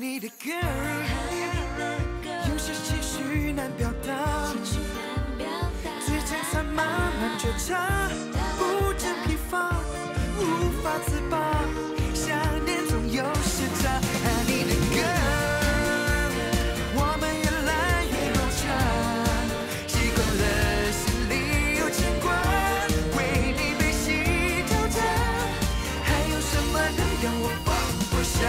你的歌，有些情绪难表达，指尖散漫而倔强，不知疲乏，无法自拔，想念总有时差。爱你的歌，我们越来越融洽，习惯了心里有牵挂，为你悲喜交加，还有什么能让我放不下？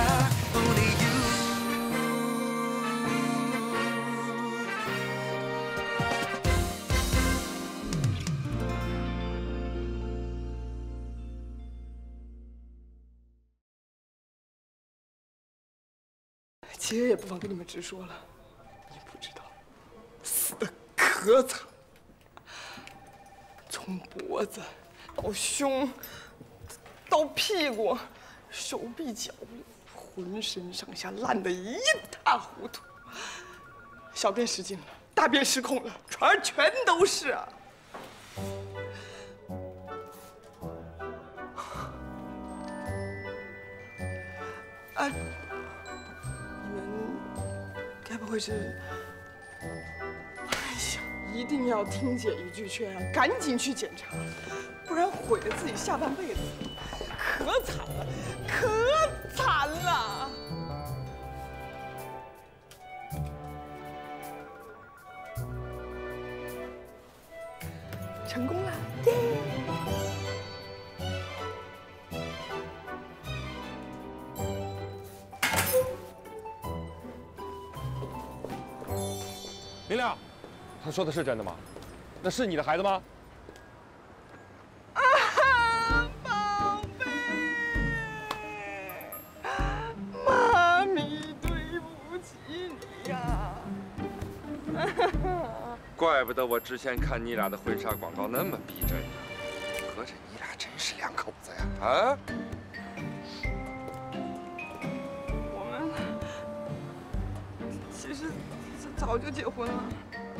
其实也不妨跟你们直说了，你不知道，死的磕碜，从脖子到胸，到屁股，手臂脚，浑身上下烂得一塌糊涂，小便失禁了，大便失控了，床上全都是啊！啊！ 该不会是……哎呀，一定要听姐一句劝啊，赶紧去检查，不然毁了自己下半辈子，可惨了，可惨了！成功了，耶！ 明亮，他说的是真的吗？那是你的孩子吗？啊，宝贝，妈咪对不起你呀！怪不得我之前看你俩的婚纱广告那么逼真呢，合着你俩真是两口子呀？啊？我们其实…… 早就结婚了，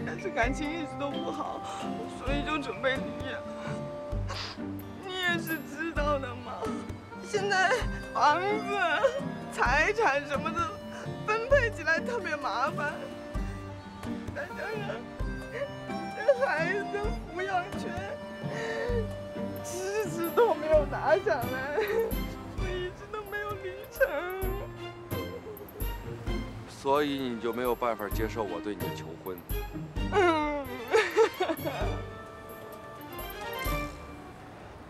但是感情一直都不好，所以就准备离异。你也是知道的嘛，现在房子、财产什么的分配起来特别麻烦，再加上这孩子的抚养权迟迟都没有拿下来，所以一直都没有离成。 所以你就没有办法接受我对你的求婚？嗯，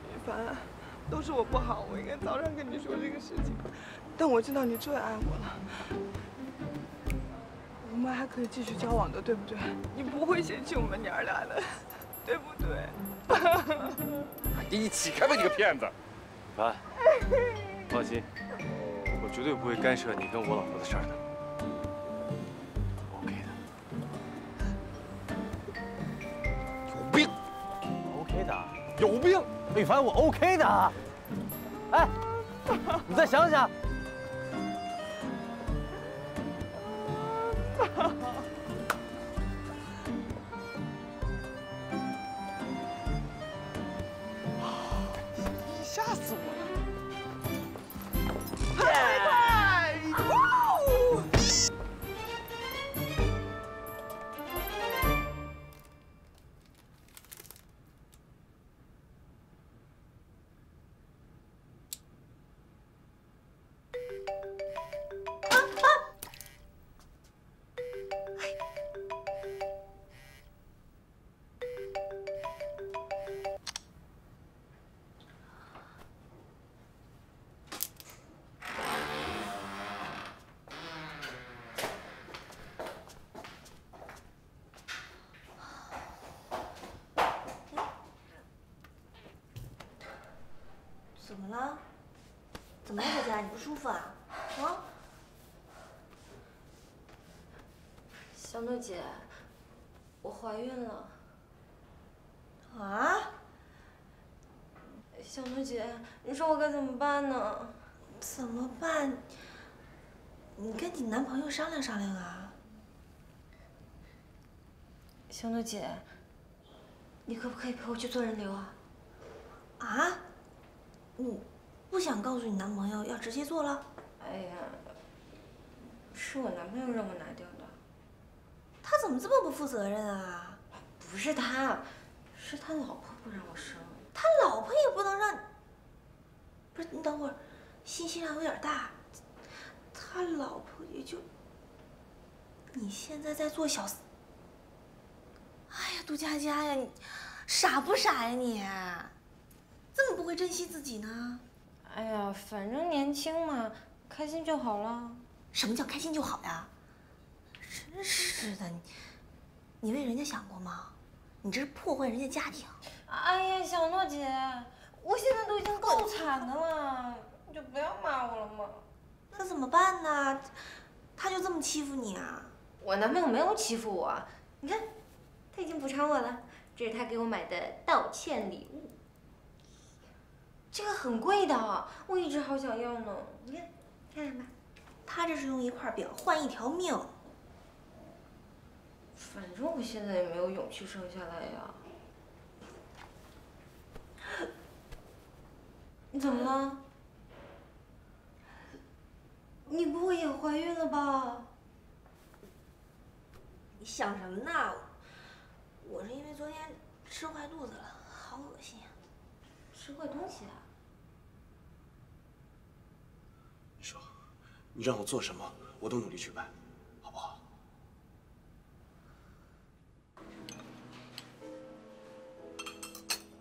雨凡，都是我不好，我应该早点跟你说这个事情。但我知道你最爱我了，我们还可以继续交往的，对不对？你不会嫌弃我们娘俩的，对不对？哎，你起开吧，你个骗子！雨凡，放心，我绝对不会干涉你跟我老婆的事儿的。 有病，雨凡，我 OK 的啊！哎，你再想想。你吓死我了！太酷！怎么了？怎么了，小佳？你不舒服啊？啊？小诺姐，我怀孕了。啊？小诺姐，你说我该怎么办呢？怎么办？你跟你男朋友商量商量啊。小诺姐，你可不可以陪我去做人流啊？啊？ 不想告诉你男朋友，要直接做了。哎呀，是我男朋友让我拿掉的。他怎么这么不负责任啊？不是他，是他老婆不让我生。他老婆也不能让。不是，你等会儿，信息量有点大。他老婆也就……你现在在做小……哎呀，杜佳佳呀，你傻不傻呀你？这么不会珍惜自己呢？哎呀，反正年轻嘛，开心就好了。 什么叫开心就好呀？真是的，你为人家想过吗？你这是破坏人家家庭。哎呀，小诺姐，我现在都已经够惨的了，你就不要骂我了嘛。那怎么办呢？他就这么欺负你啊？我男朋友没有欺负我，你看，他已经补偿我了，这是他给我买的道歉礼物，这个很贵的，我一直好想要呢。你看，看看吧。 他这是用一块表换一条命。反正我现在也没有勇气生下来呀。你怎么了？你不会也怀孕了吧？你想什么呢？我是因为昨天吃坏肚子了，好恶心呀！吃坏东西啊？ 你让我做什么，我都努力去办，好不好？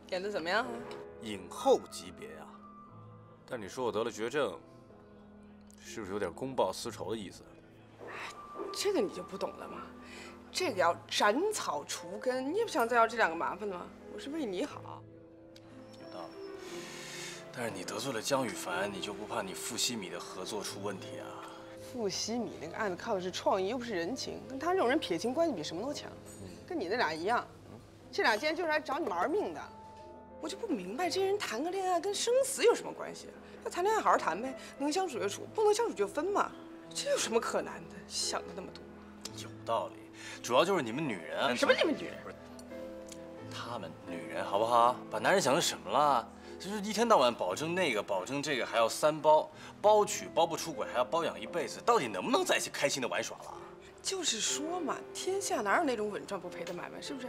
演的怎么样？影后级别啊！但你说我得了绝症，是不是有点公报私仇的意思？哎，这个你就不懂了嘛！这个要斩草除根，你也不想再要这两个麻烦吗？我是为你好。有道理。 但是你得罪了江宇凡，你就不怕你傅西米的合作出问题啊？傅西米那个案子靠的是创意，又不是人情，跟他这种人撇清关系比什么都强。跟你那俩一样，这俩今天就是来找你玩命的。我就不明白，这些人谈个恋爱跟生死有什么关系？那谈恋爱好好谈呗，能相处就处，不能相处就分嘛，这有什么可难的？想的那么多，有道理。主要就是你们女人啊，什么你们女人？不是，他们女人好不好？把男人想成什么了？ 就是一天到晚保证那个，保证这个，还要三包，包娶包不出轨，还要包养一辈子，到底能不能在一起开心的玩耍了？就是说嘛，天下哪有那种稳赚不赔的买卖，是不是？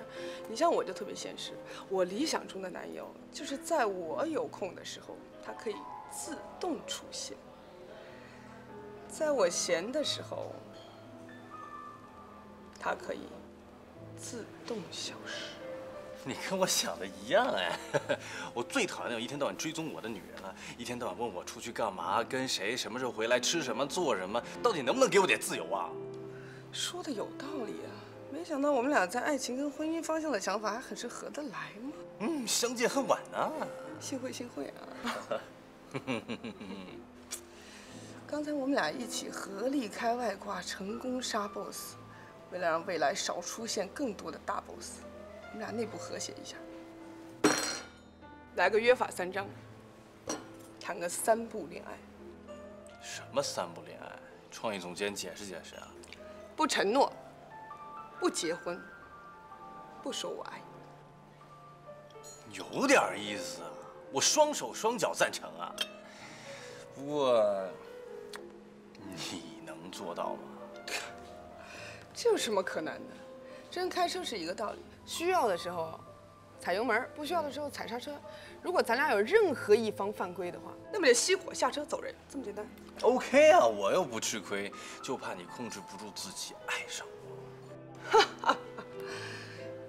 你像我就特别现实，我理想中的男友就是在我有空的时候，他可以自动出现；在我闲的时候，他可以自动消失。 你跟我想的一样哎，我最讨厌那种一天到晚追踪我的女人了，一天到晚问我出去干嘛、跟谁、什么时候回来、吃什么、做什么，到底能不能给我点自由啊？说的有道理啊，没想到我们俩在爱情跟婚姻方向的想法还很是合得来嘛。嗯，相见恨晚呐。幸会幸会啊。刚才我们俩一起合力开外挂，成功杀 BOSS， 为了让未来少出现更多的大 BOSS。 我们俩内部和谐一下，来个约法三章，谈个三不恋爱。什么三不恋爱？创意总监解释解释啊！不承诺，不结婚，不说我爱你。有点意思啊！我双手双脚赞成啊！不过，你能做到吗？这有什么可难的？这跟开车是一个道理。 需要的时候踩油门，不需要的时候踩刹车。如果咱俩有任何一方犯规的话，那么得熄火下车走人，这么简单。OK 啊，我又不吃亏，就怕你控制不住自己爱上我。哈哈，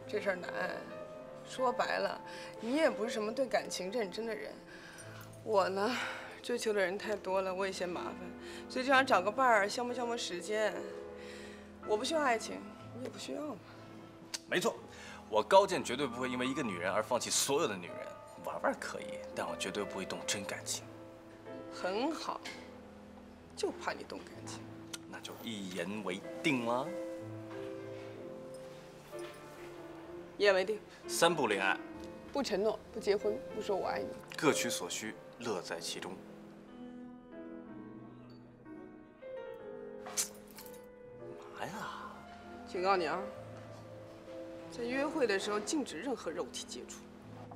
这事儿难。说白了，你也不是什么对感情认真的人。我呢，追求的人太多了，我也嫌麻烦，所以就想找个伴儿消磨消磨时间。我不需要爱情，你也不需要嘛。没错。 我高健绝对不会因为一个女人而放弃所有的女人，玩玩可以，但我绝对不会动真感情。很好，就怕你动感情，那就一言为定了。一言为定，三不恋爱，不承诺，不结婚，不说我爱你，各取所需，乐在其中。干嘛呀？警告你啊！ 在约会的时候禁止任何肉体接触。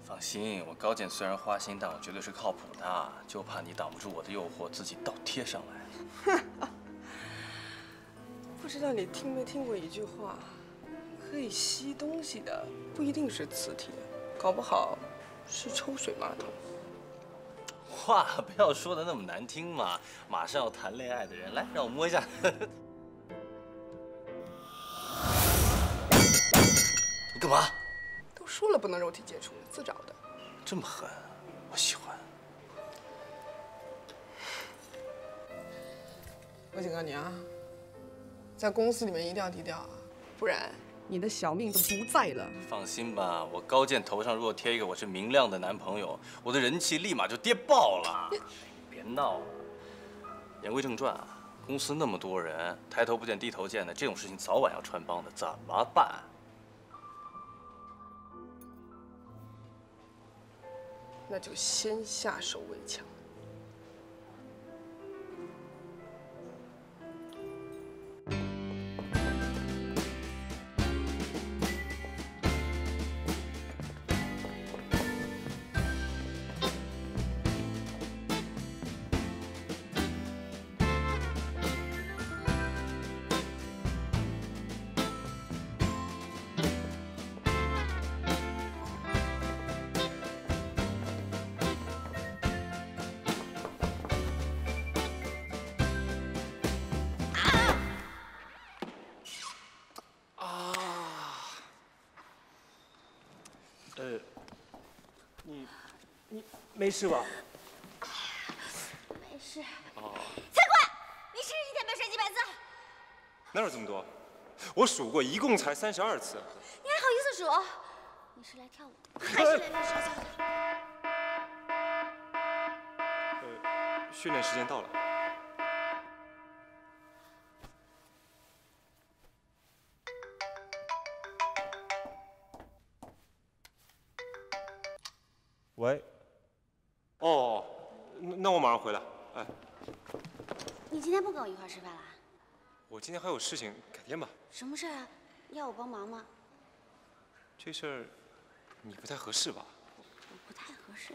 放心，我高健虽然花心，但我绝对是靠谱的，就怕你挡不住我的诱惑，自己倒贴上来。不知道你听没听过一句话，可以吸东西的不一定是磁铁，搞不好是抽水马桶。 话不要说的那么难听嘛！马上要谈恋爱的人，来，让我摸一下。你干嘛？都说了不能肉体接触，自找的。这么狠，我喜欢。我警告你啊，在公司里面一定要低调啊，不然你的小命都不在了。放心吧，我高健头上如果贴一个我是明亮的男朋友，我的人气立马就跌爆了。别闹了。言归正传啊，公司那么多人，抬头不见低头见的，这种事情早晚要穿帮的，怎么办？那就先下手为强。 你没事吧？没事。哦。才怪！你是一天没睡几百次？哪有这么多？我数过，一共才32次。你还好意思数？你是来跳舞的，还是来练摔跤的？训练时间到了。喂。 哦，那我马上回来。哎，你今天不跟我一块吃饭啦？我今天还有事情，改天吧。什么事啊？要我帮忙吗？这事儿你不太合适吧？我不太合适。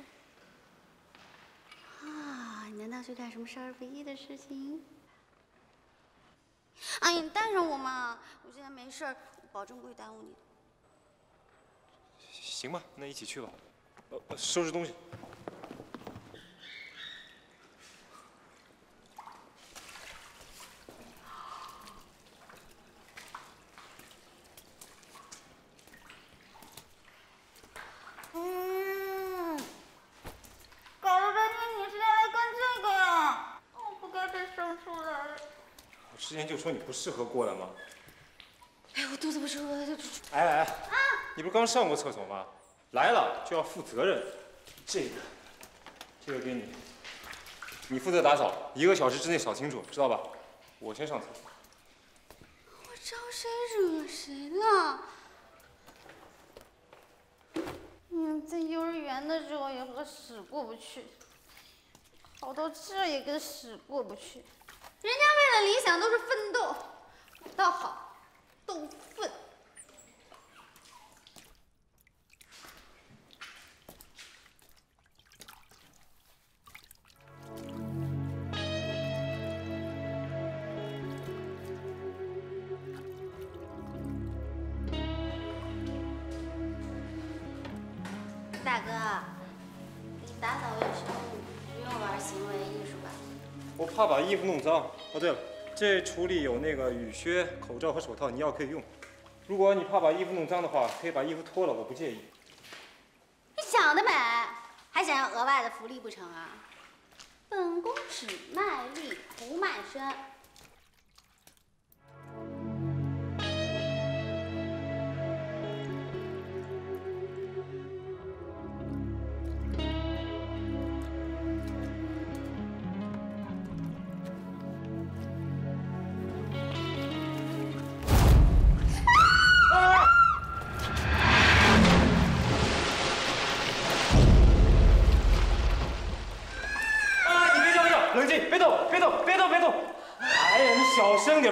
啊，你难道去干什么少儿不宜的事情？哎呀，你带上我嘛！我今天没事儿，我保证不会耽误你。行吧，那一起去吧。收拾东西。 之前就说你不适合过来吗？哎，我肚子不舒服，就哎，啊！你不是刚上过厕所吗？来了就要负责任。这个给你，你负责打扫，1个小时之内扫清楚，知道吧？我先上厕所。我招谁惹谁了？嗯，在幼儿园的时候也和屎过不去，跑到这也跟屎过不去。 人家为了理想都是奋斗，我倒好，斗奋。大哥，你打扫卫生不用玩行为艺术吧？ 我怕把衣服弄脏。哦，对了，这橱里有那个雨靴、口罩和手套，你要可以用。如果你怕把衣服弄脏的话，可以把衣服脱了，我不介意。你想得美，还想要额外的福利不成啊？本宫只卖力不卖身。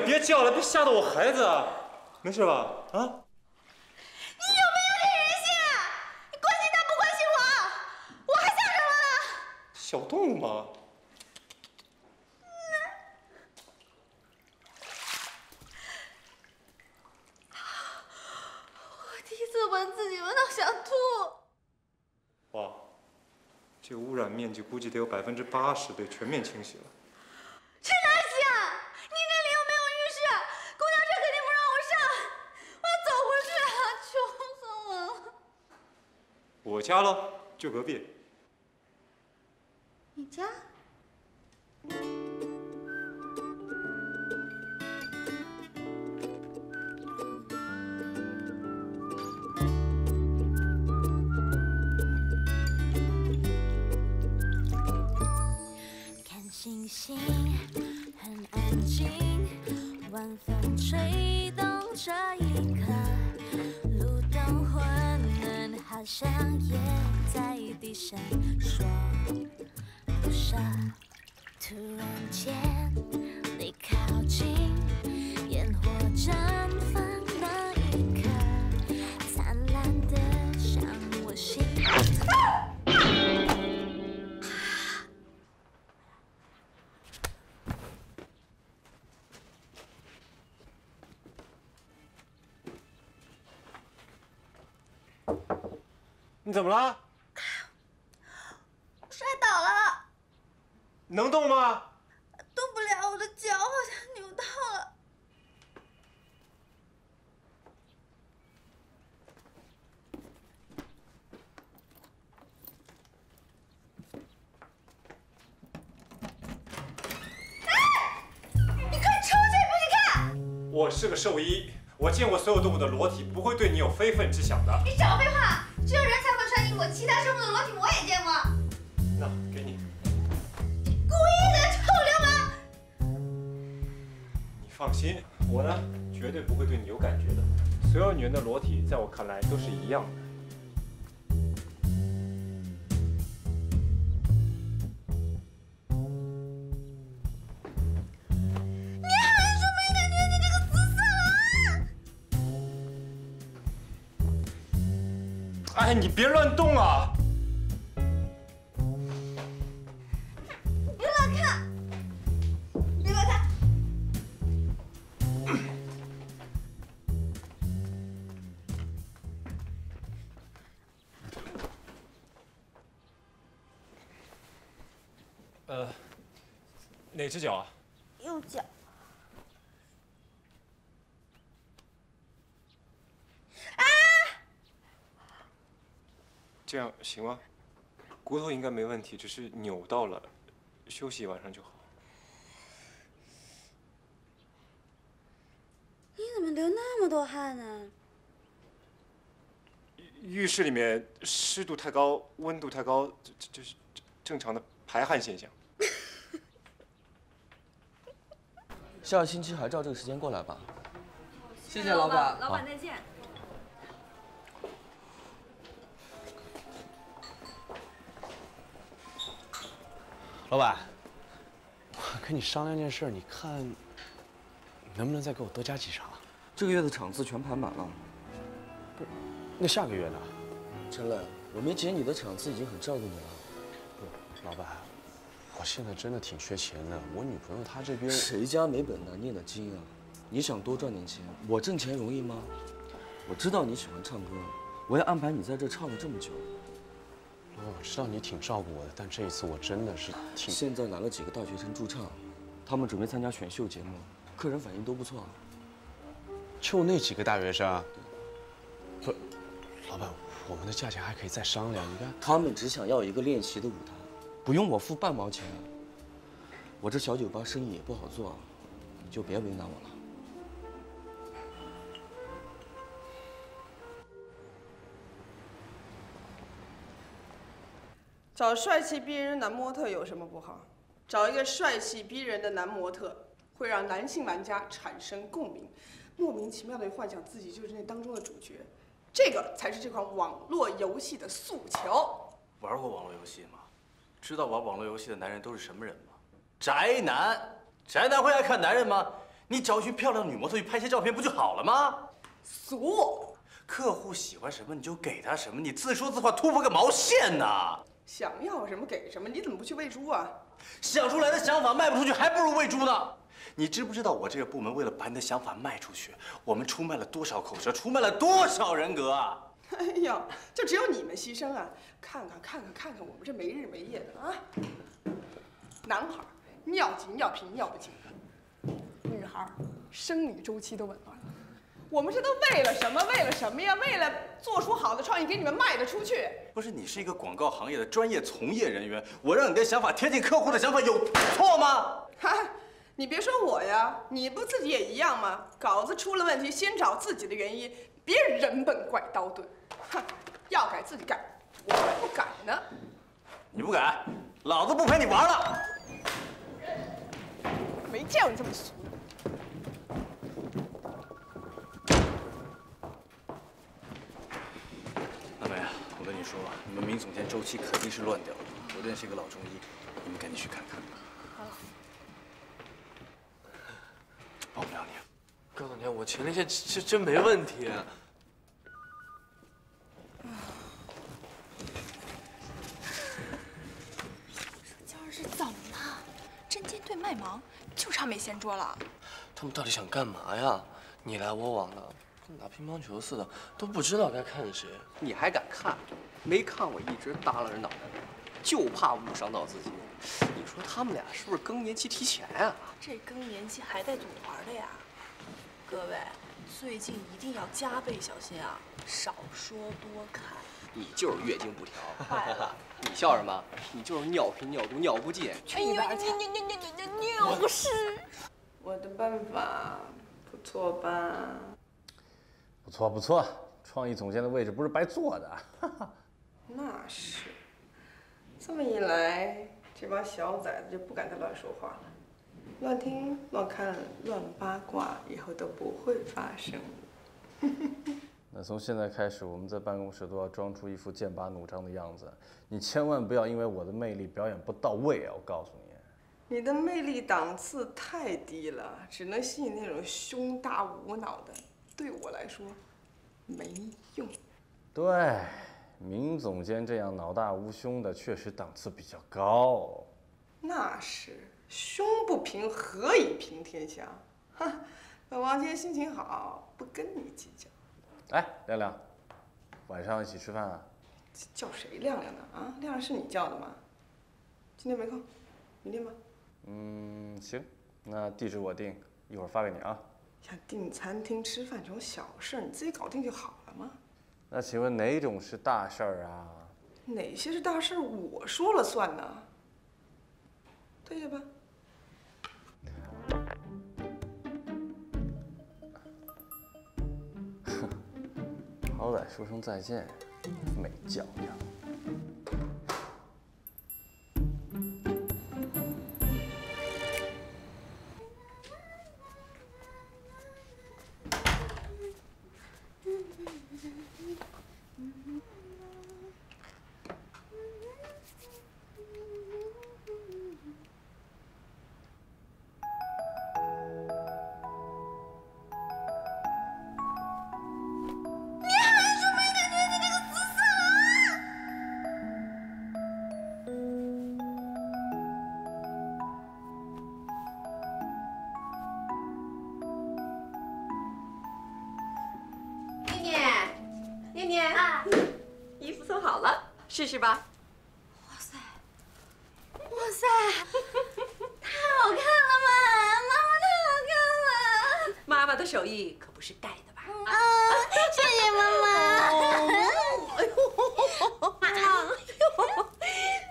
别叫了，别吓到我孩子啊！没事吧？啊？你有没有点人性啊？你关心他不关心我？我还吓着了呢。小动物吗？嗯。这个污染面积估计得有80%，得全面清洗了。去哪儿洗啊？你那里又没有浴室，公交车肯定不让我上，我要走回去啊！求死我了！我家喽，就隔壁。你家？ 星星很安静，晚风吹动这一刻，路灯昏暗，好像也在低声说不舍。突然间，你靠近，烟火绽放那一刻，灿烂的像我心。 你怎么了？我摔倒了。能动吗？动不了，我的脚好像扭到了。哎！你快出去，不许看！我是个兽医，我见过所有动物的裸体，不会对你有非分之想的。你少废话！只有人才。 我其他生物的裸体我也见过。那给你。故意的，臭流氓！你放心，我呢绝对不会对你有感觉的。所有女人的裸体，在我看来都是一样的。 哎，你别乱动啊！别乱看，别乱看！哪只脚啊？右脚。 这样行吗？骨头应该没问题，只是扭到了，休息一晚上就好。你怎么流那么多汗呢？浴室里面湿度太高，温度太高，这是正常的排汗现象。下个星期还照这个时间过来吧。谢谢老板，老板再见。 老板，我跟你商量件事儿，你看能不能再给我多加几场？这个月的场次全排满了。不是，那下个月呢？陈磊，我没截你的场次已经很照顾你了。不，老板，我现在真的挺缺钱的。我女朋友她这边……谁家没本难念的经啊？你想多赚点钱，我挣钱容易吗？我知道你喜欢唱歌，我也安排你在这唱了这么久。 我知道你挺照顾我的，但这一次我真的是挺……现在来了几个大学生驻唱，他们准备参加选秀节目，客人反应都不错。就那几个大学生，不，老板，我们的价钱还可以再商量。你看，他们只想要一个练习的舞台，不用我付半毛钱。我这小酒吧生意也不好做，你就别为难我了。 找帅气逼人的男模特有什么不好？找一个帅气逼人的男模特，会让男性玩家产生共鸣，莫名其妙的幻想自己就是那当中的主角，这个才是这款网络游戏的诉求。玩过网络游戏吗？知道玩网络游戏的男人都是什么人吗？宅男！宅男会爱看男人吗？你只要去漂亮女模特去拍些照片不就好了吗？俗！客户喜欢什么你就给他什么，你自说自话突破个毛线呐！ 想要什么给什么，你怎么不去喂猪啊？想出来的想法卖不出去，还不如喂猪呢。你知不知道我这个部门为了把你的想法卖出去，我们出卖了多少口舌，出卖了多少人格啊？哎呦，就只有你们牺牲啊！看看我们这没日没夜的啊！男孩尿急尿频尿不尽，女孩生理周期都紊乱了。我们这都为了什么？为了什么呀？为了做出好的创意给你们卖得出去。不是你是一个广告行业的专业从业人员，我让你的想法贴近客户的想法有错吗？哈。 你别说我呀，你不自己也一样吗？稿子出了问题，先找自己的原因，别人本怪刀钝。哼，要改自己改，我还不改呢。你不改，老子不陪你玩了。没见过你这么俗。阿梅啊，我跟你说啊，你们明总监周期肯定是乱掉了。我认识一个老中医，你们赶紧去看看。好。 帮不了你，告诉你，我前列腺真没问题。说焦老师怎么了？针尖对麦芒，就差没掀桌了。他们到底想干嘛呀？你来我往的，跟打乒乓球似的，都不知道该看谁。你还敢看？没看我一直耷拉着脑袋，就怕误伤到自己。 你说他们俩是不是更年期提前啊？这更年期还带组团的呀！各位，最近一定要加倍小心啊，少说多看。你就是月经不调，坏了！你笑什么？你就是尿频、尿毒、尿不尽。哎呦，尿不湿！我的办法不错吧？不错不错，创意总监的位置不是白坐的。那是。 这么一来，这帮小崽子就不敢再乱说话了，乱听、乱看、乱八卦，以后都不会发生。那从现在开始，我们在办公室都要装出一副剑拔弩张的样子。你千万不要因为我的魅力表演不到位啊！我告诉你，你的魅力档次太低了，只能吸引那种胸大无脑的，对我来说没用。对。 明总监这样脑大无胸的，确实档次比较高。那是胸不平，何以平天下？哈，本王今天心情好，不跟你计较。哎，亮亮，晚上一起吃饭啊？叫谁亮亮呢？啊，亮亮是你叫的吗？今天没空，明天吧。嗯，行，那地址我定，一会儿发给你啊。想订餐厅吃饭这种小事，你自己搞定就好了嘛。 那请问哪种是大事儿啊？哪些是大事儿？我说了算呢，退下吧。哼，好歹说声再见，没教养。 试试吧！哇塞，哇塞，太好看了嘛！妈妈太好看了！妈妈的手艺可不是盖的吧？啊，谢谢妈妈！哎呦，哎呦，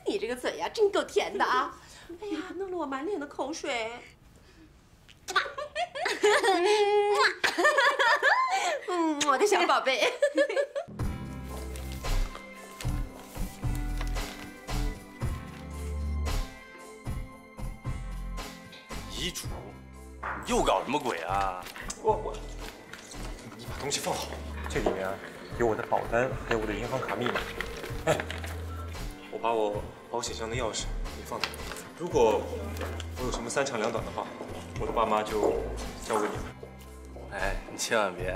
你这个嘴呀，真够甜的啊！哎呀，弄得我满脸的口水。嗯，我的小宝贝。 遗嘱，你又搞什么鬼啊？我，你把东西放好，这里面有我的保单，还有我的银行卡密码。哎，我把我保险箱的钥匙也放在这里。如果我有什么三长两短的话，我的爸妈就交给你们。哎，你千万别，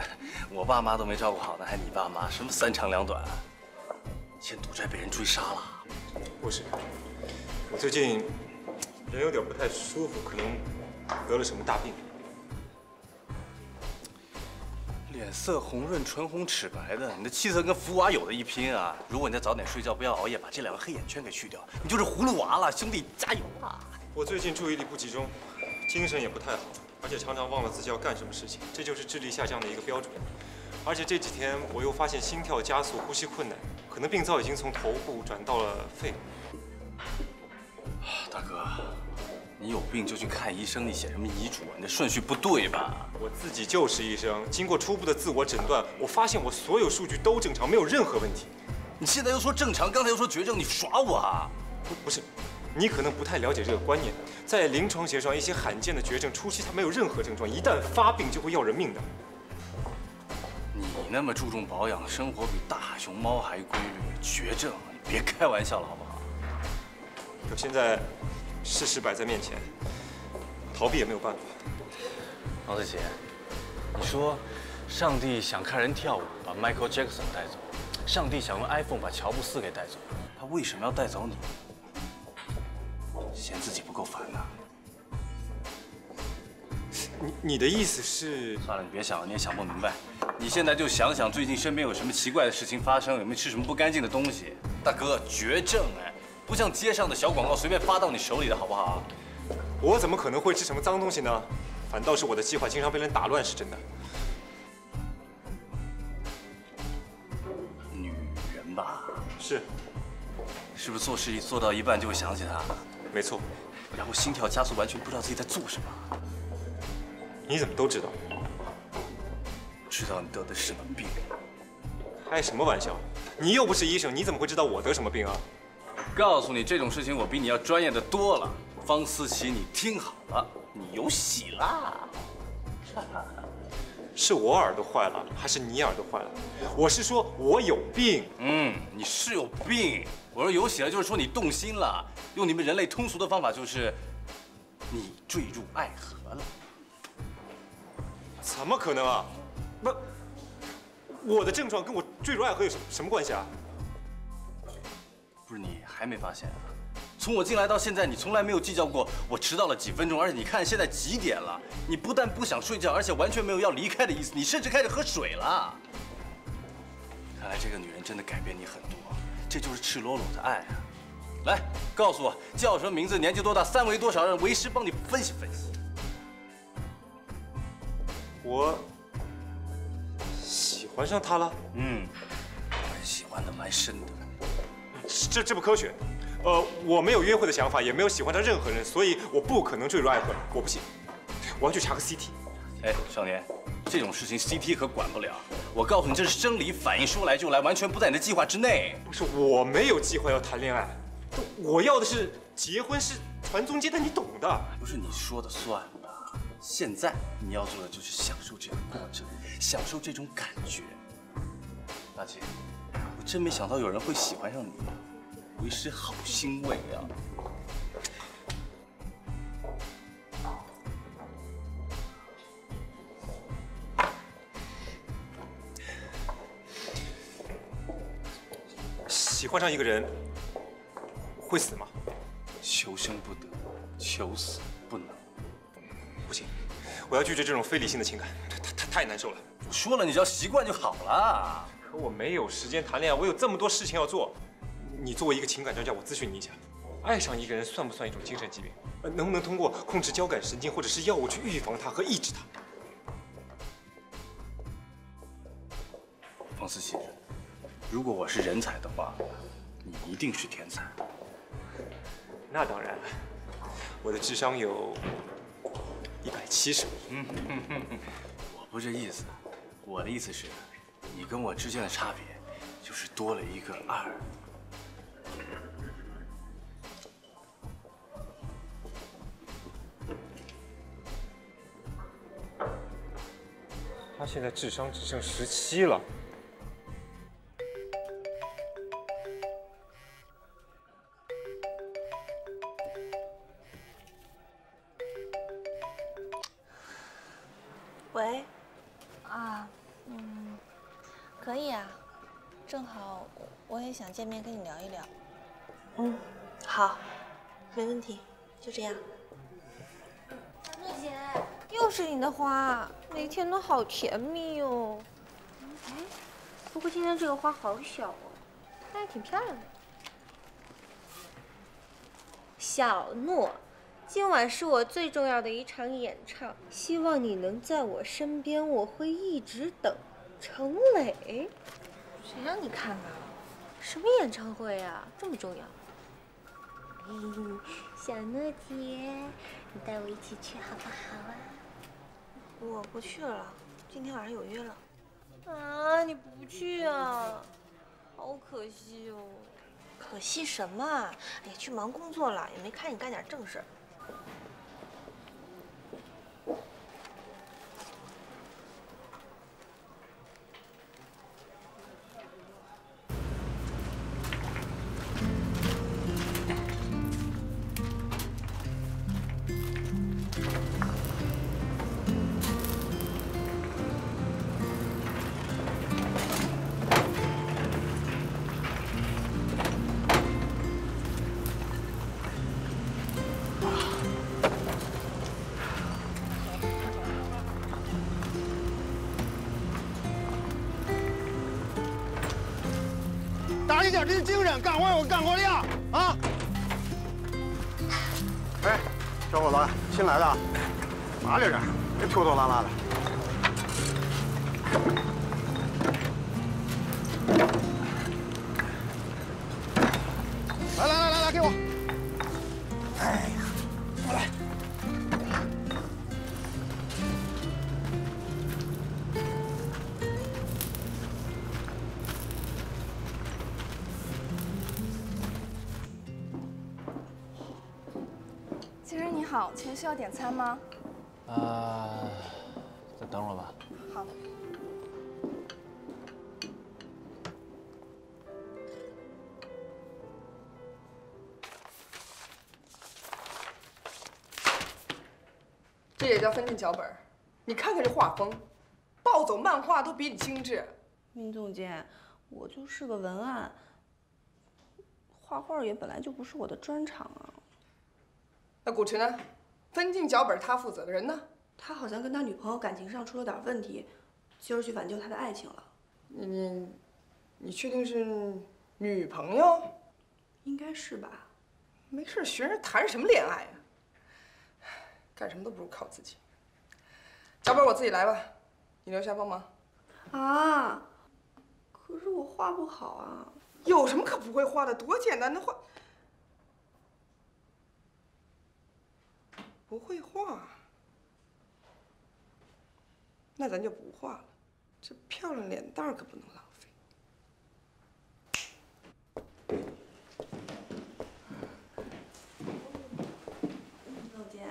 我爸妈都没照顾好呢，还你爸妈什么三长两短？欠赌债被人追杀了？不是，我最近人有点不太舒服，可能。 得了什么大病？脸色红润，唇红齿白的，你的气色跟福娃有的一拼啊！如果你再早点睡觉，不要熬夜，把这两个黑眼圈给去掉，你就是葫芦娃了，兄弟，加油啊！我最近注意力不集中，精神也不太好，而且常常忘了自己要干什么事情，这就是智力下降的一个标准。而且这几天我又发现心跳加速、呼吸困难，可能病灶已经从头部转到了肺部。大哥。 你有病就去看医生，你写什么遗嘱啊？你的顺序不对吧？我自己就是医生，经过初步的自我诊断，我发现我所有数据都正常，没有任何问题。你现在又说正常，刚才又说绝症，你耍我啊？不是，你可能不太了解这个观念，在临床学上，一些罕见的绝症初期它没有任何症状，一旦发病就会要人命的。你那么注重保养，生活比大熊猫还规律，绝症，你别开玩笑了好不好？可现在。 事实摆在面前，逃避也没有办法。王子杰，你说，上帝想看人跳舞，把 Michael Jackson 带走；上帝想用 iPhone 把乔布斯给带走，他为什么要带走你？嫌自己不够烦呐？你的意思是？算了，你别想了，你也想不明白。你现在就想想最近身边有什么奇怪的事情发生，有没有吃什么不干净的东西？大哥，绝症哎！ 不像街上的小广告随便发到你手里的好不好？我怎么可能会吃什么脏东西呢？反倒是我的计划经常被人打乱，是真的。女人吧？是。是不是做事做到一半就会想起她？没错。然后心跳加速，完全不知道自己在做什么。你怎么都知道？知道你得的什么病？开什么玩笑？你又不是医生，你怎么会知道我得什么病啊？ 告诉你，这种事情我比你要专业的多了。方思琪，你听好了，你有喜啦！是我耳朵坏了，还是你耳朵坏了？我是说我有病。嗯，你是有病。我说有喜了，就是说你动心了。用你们人类通俗的方法，就是你坠入爱河了。怎么可能啊？不，我的症状跟我坠入爱河有什么关系啊？ 不是你还没发现啊？从我进来到现在，你从来没有计较过我迟到了几分钟，而且你看现在几点了？你不但不想睡觉，而且完全没有要离开的意思，你甚至开始喝水了。看来这个女人真的改变你很多，这就是赤裸裸的爱啊！来，告诉我叫什么名字，年纪多大，三围多少，让为师帮你分析分析。我喜欢上她了？嗯，蛮喜欢的，蛮深的。 这不科学，我没有约会的想法，也没有喜欢上任何人，所以我不可能坠入爱河，我不信，我要去查个 CT。哎，少年，这种事情 CT 可管不了。我告诉你，这是生理反应，说来就来，完全不在你的计划之内。不是，我没有计划要谈恋爱，我要的是结婚，是传宗接代，你懂的。不是你说的算吧？现在你要做的就是享受这个过程，享受这种感觉。大姐。 我真没想到有人会喜欢上你，为师好欣慰啊！喜欢上一个人会死吗？求生不得，求死不能。不行，我要拒绝这种非理性的情感，太难受了。我说了，你只要习惯就好了。 可我没有时间谈恋爱，我有这么多事情要做。你作为一个情感专家，我咨询你一下，爱上一个人算不算一种精神疾病？能不能通过控制交感神经或者是药物去预防它和抑制它？方思琪，如果我是人才的话，你一定是天才。那当然了，我的智商有170。我不是这意思，我的意思是。 你跟我之间的差别，就是多了一个2。他现在智商只剩17了。喂，啊，可以啊，正好我也想见面跟你聊一聊。嗯，好，没问题，就这样。小姐，又是你的花，每天都好甜蜜哦。哎，不过今天这个花好小哦，但是挺漂亮的。小诺，今晚是我最重要的一场演唱，希望你能在我身边，我会一直等。程磊，谁让你看的？什么演唱会啊，这么重要？ 小诺姐，你带我一起去好不好啊？我不去了，今天晚上有约了。啊，你不去啊？好可惜哦。可惜什么啊？哎呀，去忙工作了，也没看你干点正事儿。一点这精神，干活有干活量啊！哎，小伙子，新来的，麻利点，别拖拖拉拉的。来，给我！哎呀，过来。好，请问需要点餐吗？再等会儿吧。好。这也叫分寸脚本儿？你看看这画风，暴走漫画都比你精致。明总监，我就是个文案，画画也本来就不是我的专长啊。 那古驰呢？分镜脚本他负责的人呢？他好像跟他女朋友感情上出了点问题，就是去挽救他的爱情了。你确定是女朋友？应该是吧。没事，学人谈什么恋爱呀？干什么都不如靠自己。脚本我自己来吧，你留下帮忙。啊，可是我画不好啊。有什么可不会画的？多简单的画。 不会画，那咱就不画了。这漂亮脸蛋儿可不能浪费。总监，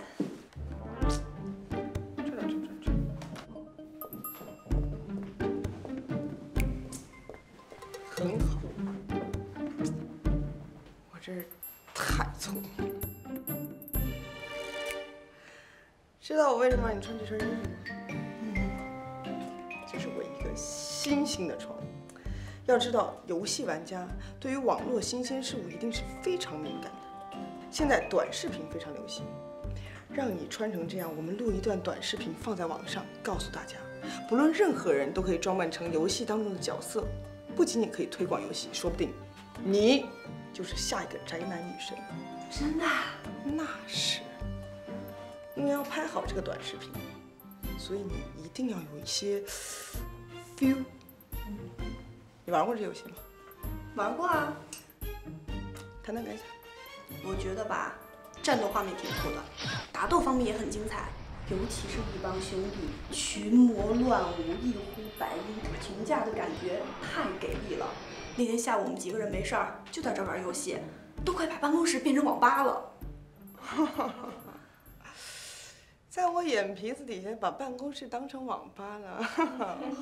这。很好，我真是太聪明了。 知道我为什么让你穿这身衣服吗？这是我一个新兴的创意。要知道，游戏玩家对于网络新鲜事物一定是非常敏感的。现在短视频非常流行，让你穿成这样，我们录一段短视频放在网上，告诉大家，不论任何人都可以装扮成游戏当中的角色。不仅仅可以推广游戏，说不定你就是下一个宅男女神。真的？那是。 因为要拍好这个短视频，所以你一定要有一些 feel。你玩过这游戏吗？玩过啊。谈谈感想。我觉得吧，战斗画面挺酷的，打斗方面也很精彩，尤其是一帮兄弟群魔乱舞、一呼百应、群架的感觉太给力了。那天下午我们几个人没事儿就在这玩游戏，都快把办公室变成网吧了。在我眼皮子底下把办公室当成网吧了，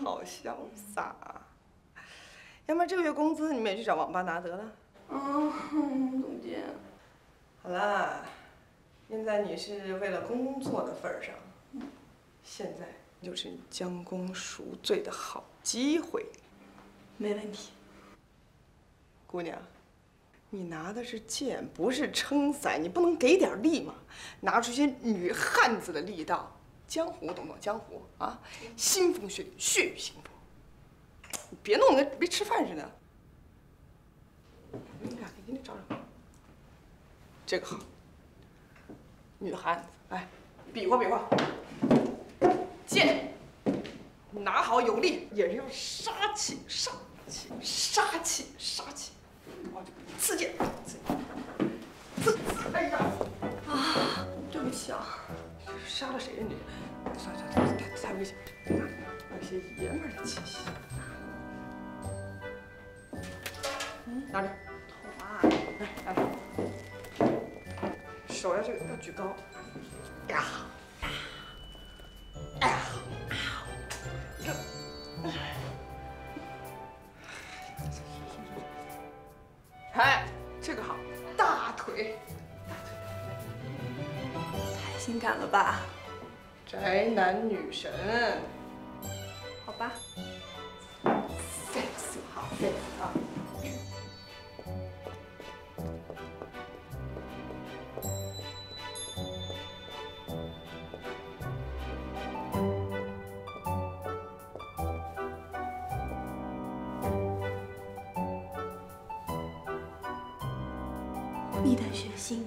好潇洒、啊！要不然这个月工资你们也去找网吧拿得了。嗯，总监。好啦，现在你是为了工作的份儿上，现在就是将功赎罪的好机会。没问题。姑娘。 你拿的是剑，不是撑伞，你不能给点力吗？拿出些女汉子的力道，江湖懂不懂江湖啊？腥风血雨，血雨腥风。你别弄得跟没吃饭似的。你们俩给人家找找。这个好，女汉子，来比划比划。剑，拿好有力，也是要杀气，杀气，杀气，杀气。哦，刺剑，刺剑，刺，哎呀！ 啊，对不起啊！杀了谁呀你？算了算了，太危险，有些爷们儿的气息。嗯，拿着。头啊！来，拿着。手要这个要举高。呀！哎呀！哎，这个好，大腿。 性感了吧，宅男女神。好吧 ，sex 好 sex 啊。你的血性。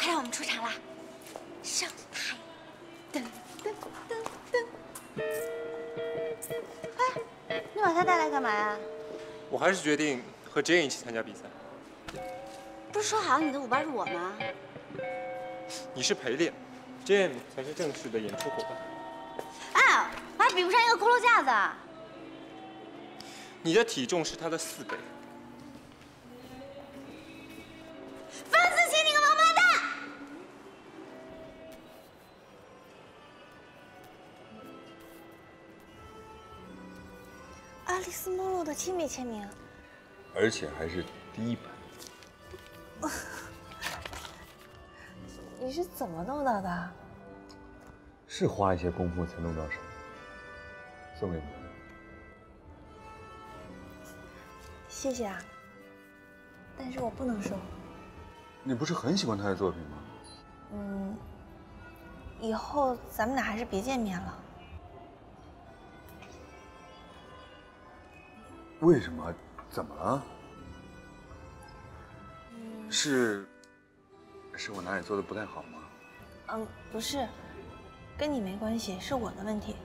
快让我们出场啦！上台，噔噔噔噔。哎，你把他带来干嘛呀？我还是决定和 Jane 一起参加比赛。不是说好你的舞伴是我吗？你是陪练 ，Jane 才是正式的演出伙伴。啊，我还比不上一个骷髅架子。 你的体重是他的4倍。方思琪，你个王八蛋！爱丽丝·梦露的亲笔签名，而且还是第一版。你是怎么弄到的？是花一些功夫才弄到手，送给你。 谢谢啊，但是我不能收。你不是很喜欢他的作品吗？嗯，以后咱们俩还是别见面了。为什么？怎么了？是我哪里做的不太好吗？嗯，不是，跟你没关系，是我的问题。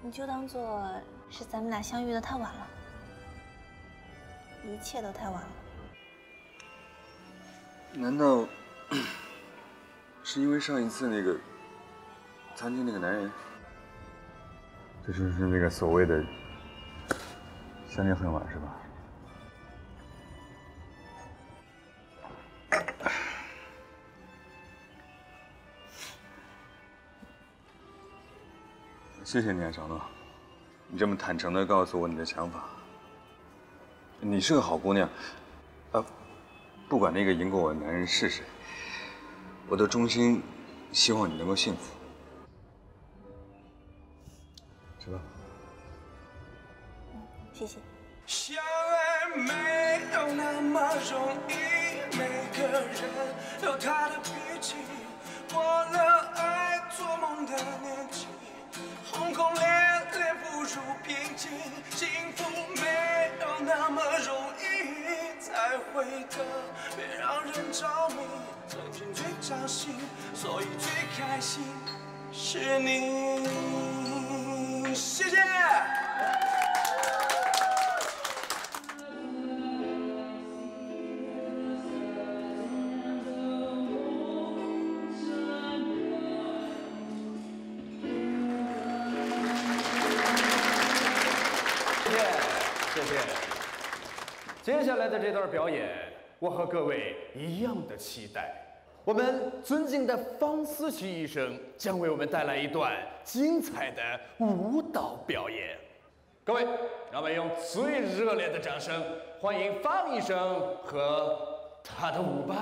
你就当做是咱们俩相遇的太晚了。 一切都太晚了。难道是因为上一次那个餐厅那个男人？这就是那个所谓的相见恨晚是吧？谢谢你啊，长乐，你这么坦诚地告诉我你的想法。 你是个好姑娘，不管那个赢过我的男人是谁，我都衷心希望你能够幸福，是吧？嗯，谢谢。相爱没有那么容易。人有他的脾气，过了爱做梦的年纪，轰轰烈烈不如平静，幸福没有那么容易才会得，别让人着迷，曾经最扎心，所以最开心是你。谢谢。 接下来的这段表演，我和各位一样的期待。我们尊敬的方思琪医生将为我们带来一段精彩的舞蹈表演。各位，让我们用最热烈的掌声欢迎方医生和他的舞伴。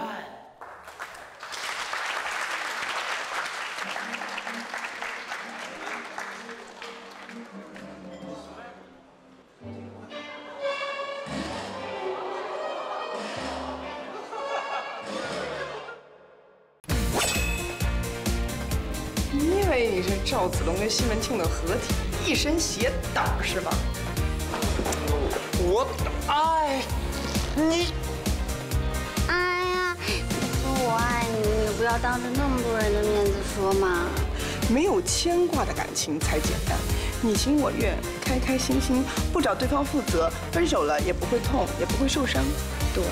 你是赵子龙跟西门庆的合体，一身邪道是吧？我爱你，哎呀，我爱你，也不要当着那么多人的面子说嘛。没有牵挂的感情才简单，你情我愿，开开心心，不找对方负责，分手了也不会痛，也不会受伤。对，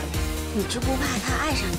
你就不怕他爱上你？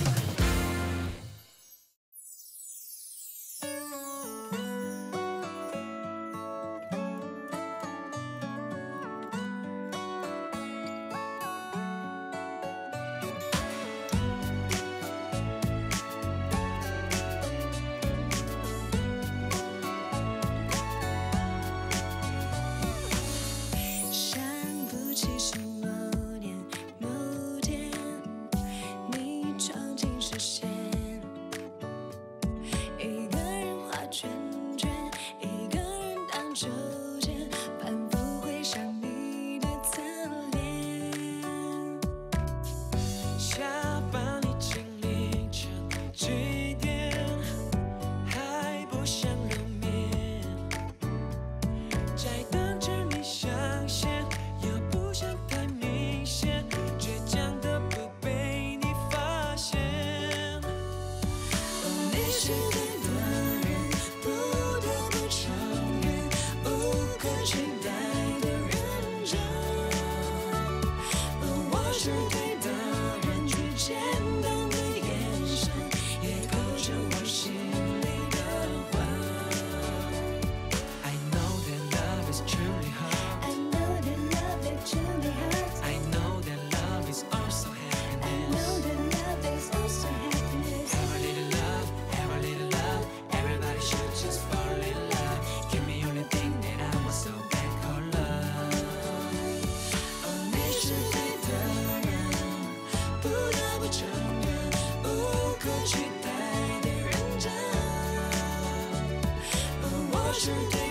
Sure.